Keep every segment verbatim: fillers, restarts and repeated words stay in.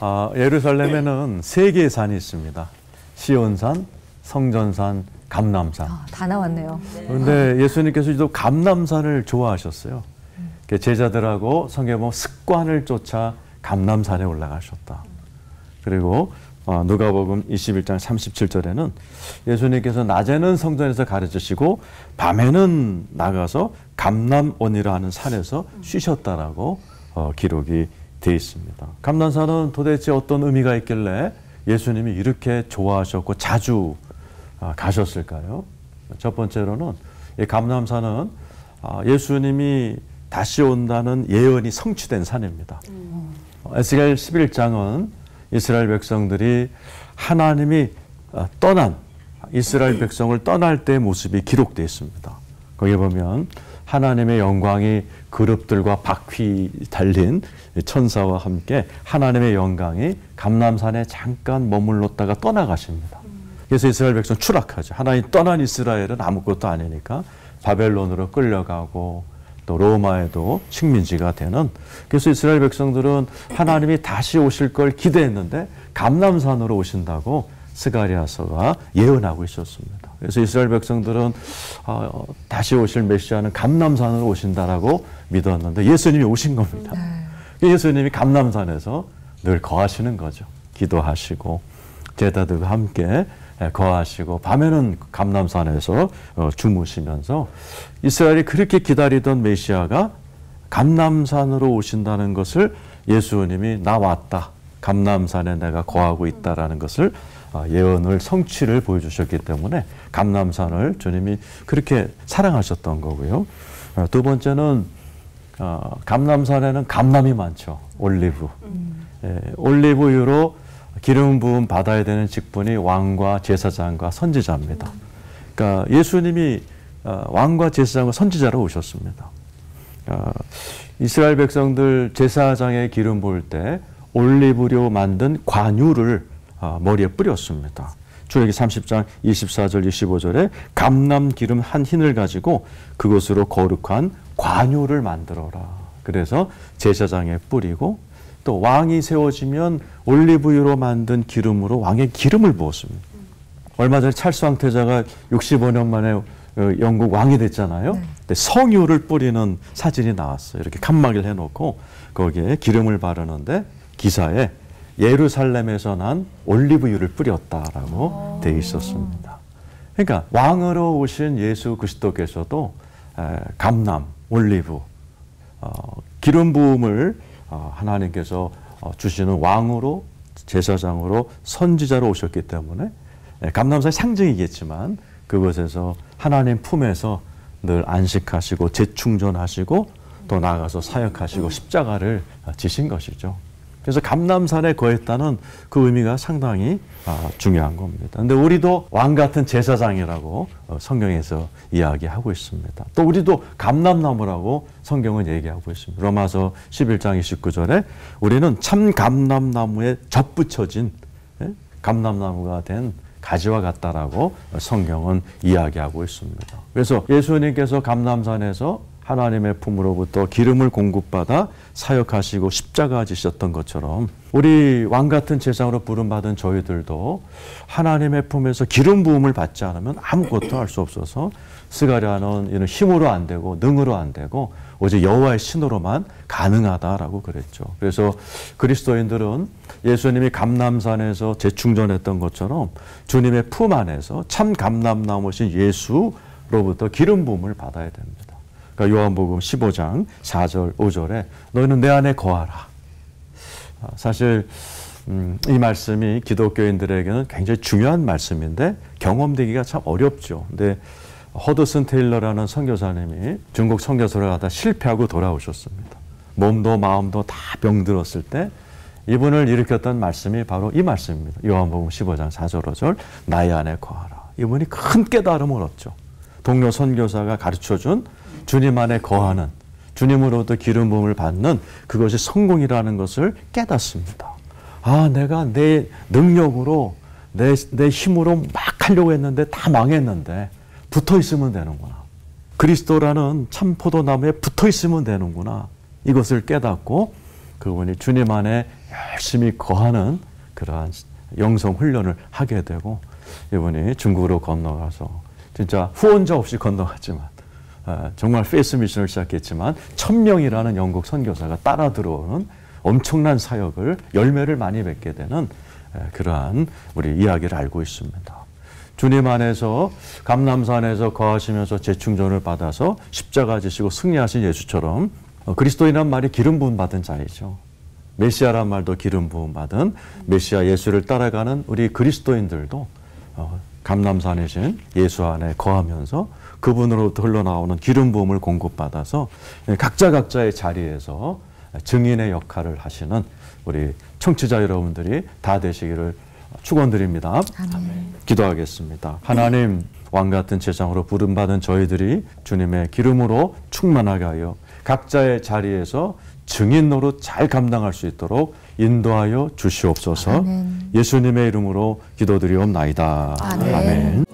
아, 예루살렘에는 세 개의 산이 있습니다. 시온산, 성전산, 감람산. 아, 다 나왔네요. 그런데 예수님께서도 감람산을 좋아하셨어요. 제자들하고 성경에 보면 습관을 쫓아 감람산에 올라가셨다. 그리고 누가복음 이십일 장 삼십칠 절에는 예수님께서 낮에는 성전에서 가르치시고 밤에는 나가서 감람원이라 하는 산에서 쉬셨다라고 기록이 되어 있습니다. 감람산은 도대체 어떤 의미가 있길래 예수님이 이렇게 좋아하셨고 자주 가셨을까요? 첫 번째로는 이 감람산은 예수님이 다시 온다는 예언이 성취된 산입니다. 에스겔 십일 장은 이스라엘 백성들이 하나님이 떠난 이스라엘 백성을 떠날 때의 모습이 기록되어 있습니다. 거기에 보면 하나님의 영광이 그룹들과 바퀴 달린 천사와 함께 하나님의 영광이 감람산에 잠깐 머물렀다가 떠나가십니다. 그래서 이스라엘 백성 추락하죠. 하나님 떠난 이스라엘은 아무것도 아니니까 바벨론으로 끌려가고 또 로마에도 식민지가 되는, 그래서 이스라엘 백성들은 하나님이 다시 오실 걸 기대했는데 감람산으로 오신다고 스가랴서가 예언하고 있었습니다. 그래서 이스라엘 백성들은 어, 다시 오실 메시아는 감람산으로 오신다라고 믿었는데 예수님이 오신 겁니다. 예수님이 감람산에서 늘 거하시는 거죠. 기도하시고 제자들과 함께 거하시고 밤에는 감람산에서 주무시면서 이스라엘이 그렇게 기다리던 메시아가 감람산으로 오신다는 것을 예수님이 나 왔다, 감람산에 내가 거하고 있다라는 것을 예언을 성취를 보여주셨기 때문에 감람산을 주님이 그렇게 사랑하셨던 거고요. 두 번째는 감람산에는 감람이 많죠. 올리브 올리브유로 기름 부음 받아야 되는 직분이 왕과 제사장과 선지자입니다. 그러니까 예수님이 왕과 제사장과 선지자로 오셨습니다. 이스라엘 백성들 제사장의 기름 부을 때 올리브로 만든 관유를 머리에 뿌렸습니다. 출애굽기 삼십 장 이십사 절 이십오 절에 감람 기름 한 흰을 가지고 그것으로 거룩한 관유를 만들어라. 그래서 제사장에 뿌리고 또 왕이 세워지면 올리브유로 만든 기름으로 왕의 기름을 부었습니다. 얼마 전에 찰스 황태자가 육십오 년 만에 영국 왕이 됐잖아요. 네. 성유를 뿌리는 사진이 나왔어요. 이렇게 칸막이를 해놓고 거기에 기름을 바르는데 기사에 예루살렘에서 난 올리브유를 뿌렸다라고 되어 있었습니다. 그러니까 왕으로 오신 예수 그리스도께서도 감람, 올리브, 기름 부음을 하나님께서 주시는 왕으로, 제사장으로, 선지자로 오셨기 때문에 감람산의 상징이겠지만 그것에서 하나님 품에서 늘 안식하시고 재충전하시고 또 나아가서 사역하시고 십자가를 지신 것이죠. 그래서 감람산에 거했다는 그 의미가 상당히 중요한 겁니다. 그런데 우리도 왕 같은 제사장이라고 성경에서 이야기하고 있습니다. 또 우리도 감람나무라고 성경은 얘기하고 있습니다. 로마서 십일 장 이십구 절에 우리는 참 감람나무에 접붙여진 감람나무가 된 가지와 같다라고 성경은 이야기하고 있습니다. 그래서 예수님께서 감람산에서 하나님의 품으로부터 기름을 공급받아 사역하시고 십자가 지셨던 것처럼 우리 왕같은 제사장으로 부름받은 저희들도 하나님의 품에서 기름 부음을 받지 않으면 아무것도 할 수 없어서 스가랴는 이는 힘으로 안 되고 능으로 안 되고 오직 여호와의 신으로만 가능하다라고 그랬죠. 그래서 그리스도인들은 예수님이 감람산에서 재충전했던 것처럼 주님의 품 안에서 참 감람나무신 예수로부터 기름 부음을 받아야 됩니다. 그러니까 요한복음 십오 장 사 절 오 절에 너희는 내 안에 거하라. 사실 음, 이 말씀이 기독교인들에게는 굉장히 중요한 말씀인데 경험되기가 참 어렵죠. 근데 허드슨 테일러라는 선교사님이 중국 선교사를 하다 실패하고 돌아오셨습니다. 몸도 마음도 다 병들었을 때 이분을 일으켰던 말씀이 바로 이 말씀입니다. 요한복음 십오 장 사 절 오 절 나의 안에 거하라. 이분이 큰 깨달음을 얻죠. 동료 선교사가 가르쳐준 주님 안에 거하는, 주님으로부터 기름 부음을 받는 그것이 성공이라는 것을 깨닫습니다. 아, 내가 내 능력으로, 내, 내 힘으로 막 하려고 했는데 다 망했는데 붙어 있으면 되는구나. 그리스도라는 참 포도나무에 붙어 있으면 되는구나. 이것을 깨닫고 그분이 주님 안에 열심히 거하는 그러한 영성 훈련을 하게 되고, 이분이 중국으로 건너가서 진짜 후원자 없이 건너갔지만 정말 페이스 미션을 시작했지만 천명이라는 영국 선교사가 따라 들어오는 엄청난 사역을, 열매를 많이 맺게 되는 그러한 우리 이야기를 알고 있습니다. 주님 안에서 감람산에서 거하시면서 재충전을 받아서 십자가 지시고 승리하신 예수처럼 그리스도인이란 말이 기름 부음 받은 자이죠. 메시아란 말도 기름 부음 받은 메시아 예수를 따라가는 우리 그리스도인들도 감람산이신 예수 안에 거하면서 그분으로부터 흘러나오는 기름 부음을 공급받아서 각자 각자의 자리에서 증인의 역할을 하시는 우리 청취자 여러분들이 다 되시기를 축원드립니다. 아멘. 기도하겠습니다. 하나님, 네. 왕같은 제사장으로 부름받은 저희들이 주님의 기름으로 충만하게 하여 각자의 자리에서 증인 노릇 잘 감당할 수 있도록 인도하여 주시옵소서. 아멘. 예수님의 이름으로 기도드리옵나이다. 아멘. 아멘.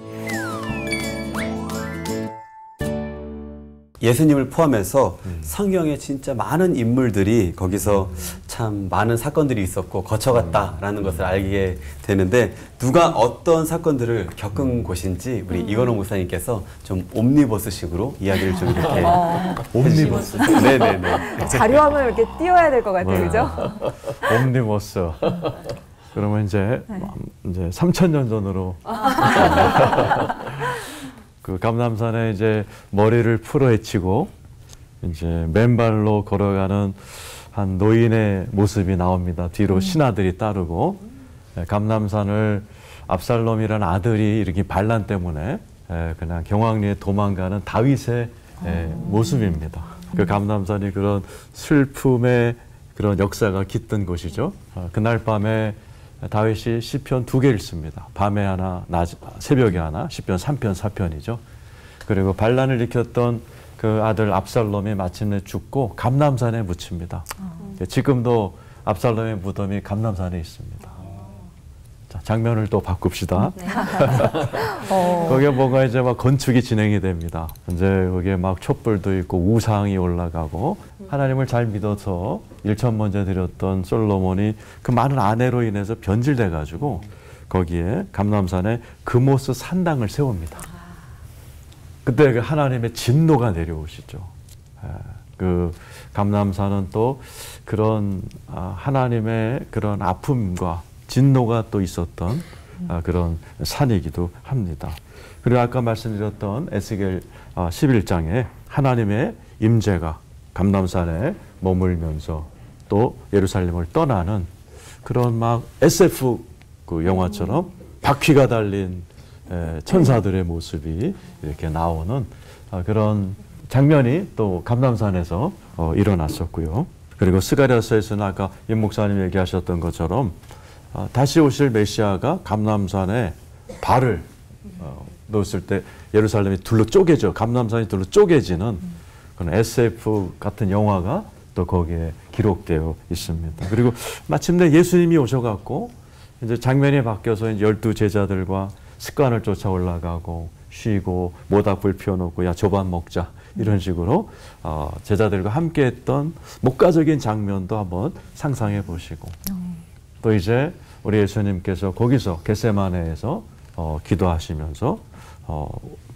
예수님을 포함해서 성경에 진짜 많은 인물들이 거기서 참 많은 사건들이 있었고 거쳐갔다라는 것을 알게 되는데, 누가 어떤 사건들을 겪은 곳인지 우리 이건호 목사님께서 좀 옴니버스식으로 이야기를 좀 이렇게 아, 옴니버스. 네네네. 자료하면 이렇게 띄워야 될 것 같아요, 그죠? 옴니버스. 그러면 이제 이제 삼천 년 전으로. 그 감람산에 이제 머리를 풀어헤치고 이제 맨발로 걸어가는 한 노인의 모습이 나옵니다. 뒤로 신하들이 따르고, 감람산을 압살롬이라는 아들이 일으킨 반란 때문에 그냥 경황리에 도망가는 다윗의 모습입니다. 그 감람산이 그런 슬픔의 그런 역사가 깃든 곳이죠. 그날 밤에 다윗이 시편 두 개 읽습니다. 밤에 하나, 낮, 새벽에 하나, 시편 삼 편, 사 편이죠. 그리고 반란을 일으켰던 그 아들 압살롬이 마침내 죽고 감람산에 묻힙니다. 아. 지금도 압살롬의 무덤이 감람산에 있습니다. 자, 장면을 또 바꿉시다. 네. 어. 거기에 뭔가 이제 막 건축이 진행이 됩니다. 이제 거기에 막 촛불도 있고 우상이 올라가고, 하나님을 잘 믿어서 일천번제 드렸던 솔로몬이 그 많은 아내로 인해서 변질돼 가지고 거기에 감람산에 그모스 산당을 세웁니다. 그때 하나님의 진노가 내려오시죠. 그 감람산은 또 그런 하나님의 그런 아픔과 진노가 또 있었던 그런 산이기도 합니다. 그리고 아까 말씀드렸던 에스겔 십일 장에 하나님의 임재가 감람산에 머물면서 또 예루살렘을 떠나는 그런 막 에스에프 그 영화처럼 바퀴가 달린 천사들의 모습이 이렇게 나오는 그런 장면이 또 감람산에서 일어났었고요. 그리고 스가랴서에서는 아까 임 목사님 얘기하셨던 것처럼 어, 다시 오실 메시아가 감람산에 발을 어, 놓았을 때 예루살렘이 둘로 쪼개져, 감람산이 둘로 쪼개지는 그런 에스에프 같은 영화가 또 거기에 기록되어 있습니다. 그리고 마침내 예수님이 오셔갖고 이제 장면이 바뀌어서 이제 열두 제자들과 습관을 쫓아 올라가고 쉬고 모닥불 피워놓고 야 조반 먹자 이런 식으로 어, 제자들과 함께했던 목가적인 장면도 한번 상상해 보시고. 또 이제 우리 예수님께서 거기서 겟세마네에서 어, 기도하시면서 어,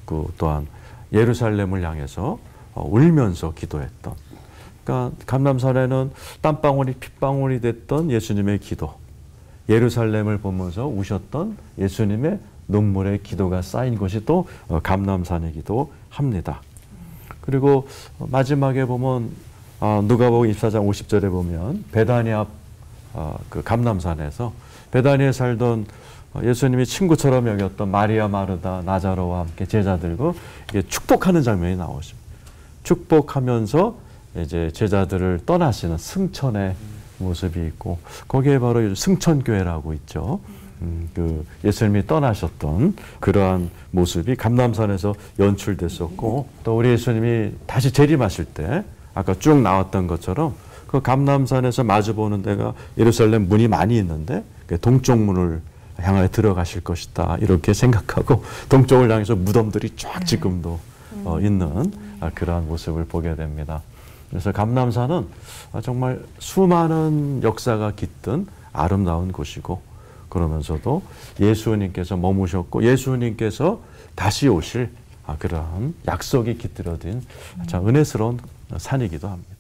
그 또한 예루살렘을 향해서 어, 울면서 기도했던, 그러니까 감람산에는 땀방울이 핏방울이 됐던 예수님의 기도, 예루살렘을 보면서 우셨던 예수님의 눈물의 기도가 쌓인 것이 또 어, 감람산이기도 합니다. 그리고 마지막에 보면 어, 누가복음 이십사 장 오십 절에 보면 베다니 앞 어, 그 감람산에서 베다니에 살던 예수님이 친구처럼 여겼던 마리아, 마르다, 나자로와 함께 제자들과 축복하는 장면이 나오십니다. 축복하면서 이제 제자들을 떠나시는 승천의 모습이 있고, 거기에 바로 승천교회라고 있죠. 음, 그 예수님이 떠나셨던 그러한 모습이 감람산에서 연출됐었고, 또 우리 예수님이 다시 재림하실 때 아까 쭉 나왔던 것처럼 그 감람산에서 마주보는 데가 예루살렘 문이 많이 있는데 동쪽 문을 향하여 들어가실 것이다 이렇게 생각하고 동쪽을 향해서 무덤들이 쫙 지금도 네. 어, 있는 음. 그러한 모습을 보게 됩니다. 그래서 감람산은 정말 수많은 역사가 깃든 아름다운 곳이고, 그러면서도 예수님께서 머무셨고 예수님께서 다시 오실 그러한 약속이 깃들어진 참 은혜스러운 산이기도 합니다.